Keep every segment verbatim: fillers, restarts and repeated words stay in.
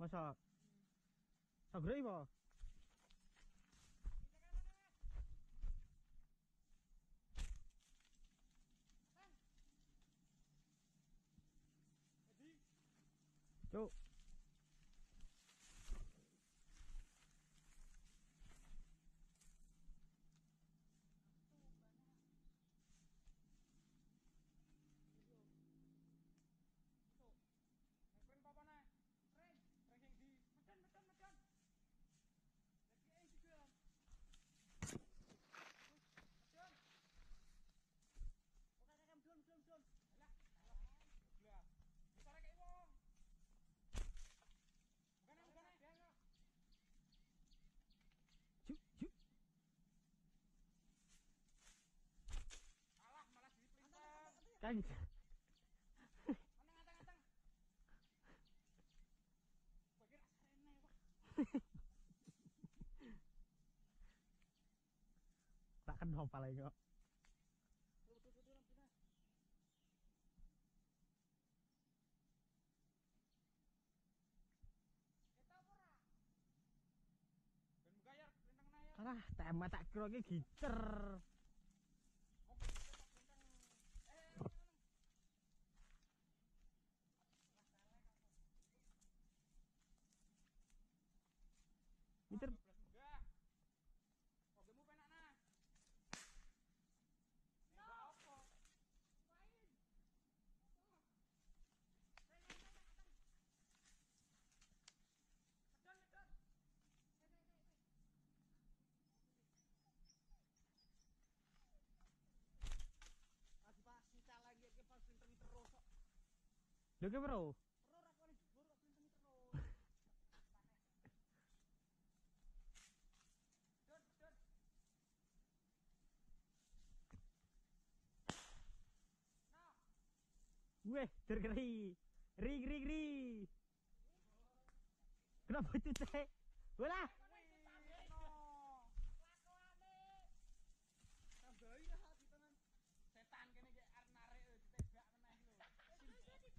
Masak. Sagray ba? Yo. Kan tak kena palai kok. Alah, temat tak kira iki gicer. Miter. Pogemu penakna. Nembak opo? Main. Kedon, kedon. Aku pasti salah lagi ke pas pinter terus kok. Lho ke bro? Terus aku nek jebur kok pinter terus. Weh, tergeri. Ring ring ring. Kenapa itu teh? Walah. Setan kene ge arep narik ditebak meneh lho.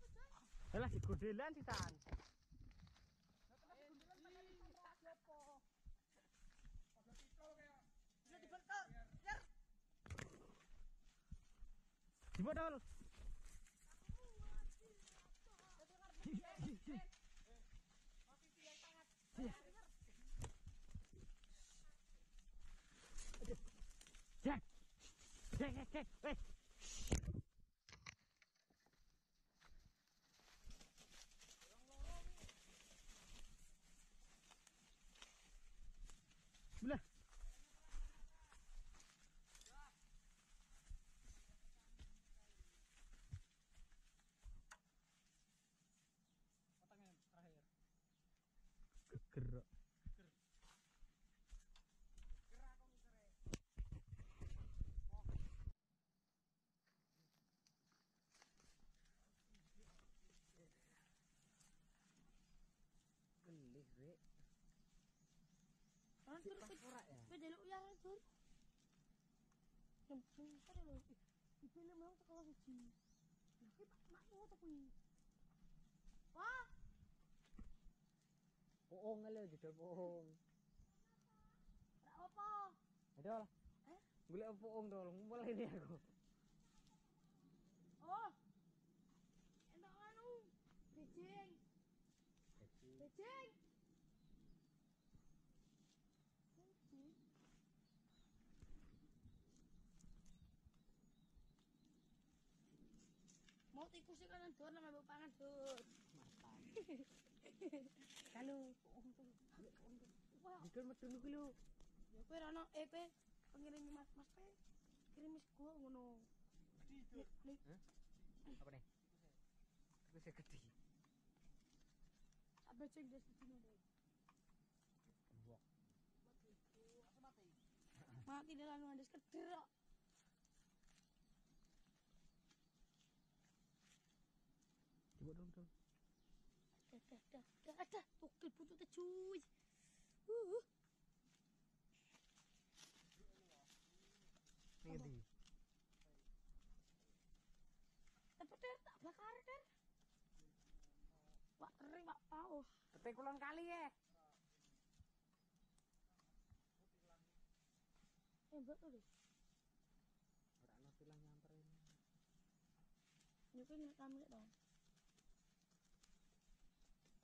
Walah digodelan setan. Dibetul. Jack, Jack, Jack, Jack, wait. Belah. Terakhir gerak gerak kok mikire gelih rek antur ora ya pedeluk yang antur jemput padahal iki lemah kalau siji iki makmu to kuwi wah bohong lho judul bohong. Ora apa. Adol. Eh? Golek bohong to, ngumpul ini aku. Oh. Entak anu. Becing. Becing. Becing. Becing. Mau tikus sih kanan dor nama bapak kanan dor. Mantap. Kalau wah. Dikon metun ku lho. Ya kowe rono eh kowe pengirim Mas Mas kowe kirim wis gua ngono. Gede. Heh. Apa nih? Tikus e gede. Apa cek des dino deh. Wok. Mati. Mati dalan ngandes gede kok. Coba dong dong. Dah dah dah dah dah. Tukil putu tu cuy. Uh. Ni ni. Apa ter tak bakar ter? Wah kering Pak Paus. Detik kulon kali ya. Eh mbak tuh deh. Ora ana pilah nyamperin. Nyukin rekam iki to.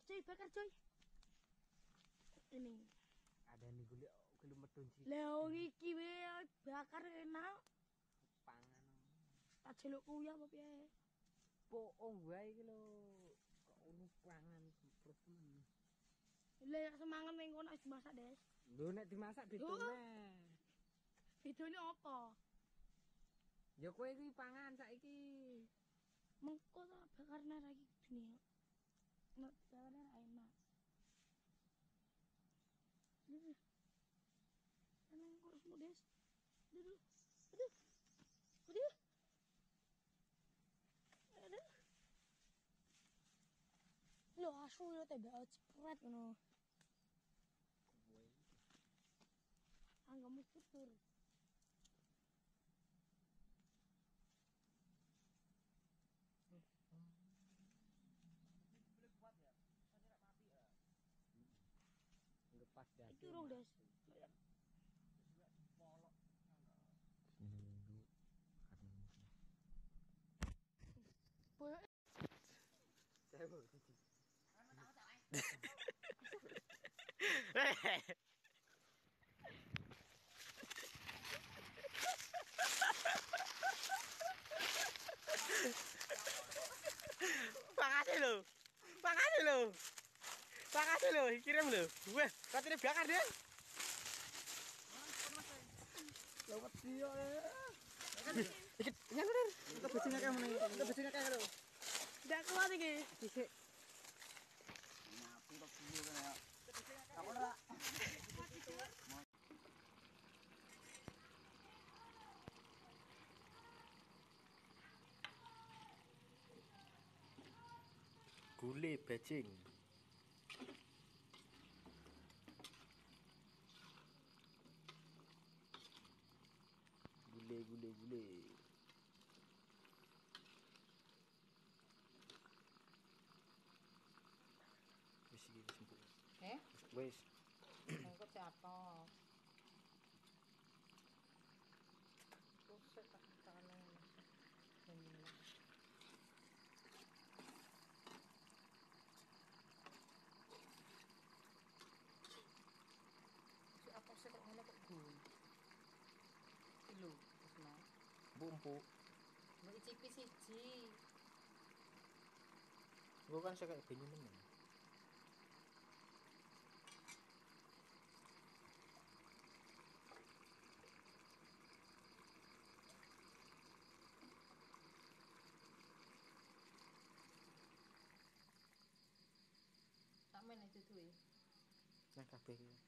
Cuy, bakar cuy. Ini. Ada nih gule gule medun sih. Lah wong iki wae bakar enak. Pangan. Tak jeluk kuyah apa piye? Boong wae iki lho. Kok ono pangan semprot temen. Lah semangat ning kono wis dimasak, Des. Lho nek dimasak ditune. Ditune apa? Ya kowe iki pangan saiki. Mengko tak bakarna saiki dunia. Nek jane ra enak. Lih. Nang kurus mudes. Aduh. Aduh. Aduh. Aduh. Loh, asu yo tebak cepet ngono. Kowe. Anggo mutur. Ini kuat ya. Saya tak mati ya. Lepas dah. Itu rong Des. Polok. Ini dulu. Boy. Saya mau cuci. Makasih lo. Makasih lo. Makasih lo, kirim lo. Wah, katanya bakar deh. Lewat dia. Dikit, enggak benar. Kita besinya kayak mana? Kita besinya kayak lo. Tidak keluar lagi. Dikit. Nyapu tak sini kan. Kamu lah. Gule bajing. Gule gule gule. Wis iki wis empuk. Eh? Wis. Engko siapa? Wis tak tangan. Apa sih kok ngene kok gun. Lho, Asma. Bumbu. Mbok icipi siji. Gua kan saka benyu men. Tak men itu tuh. Nang kabeh.